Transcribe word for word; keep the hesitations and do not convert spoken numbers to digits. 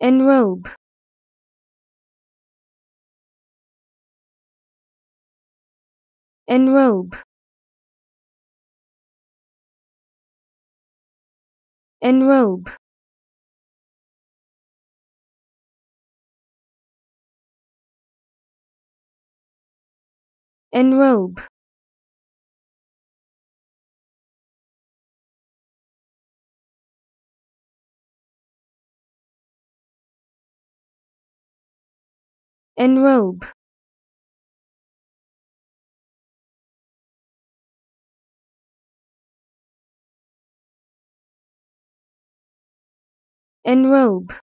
Enrobe. Enrobe. Enrobe. Enrobe. Enrobe. Enrobe.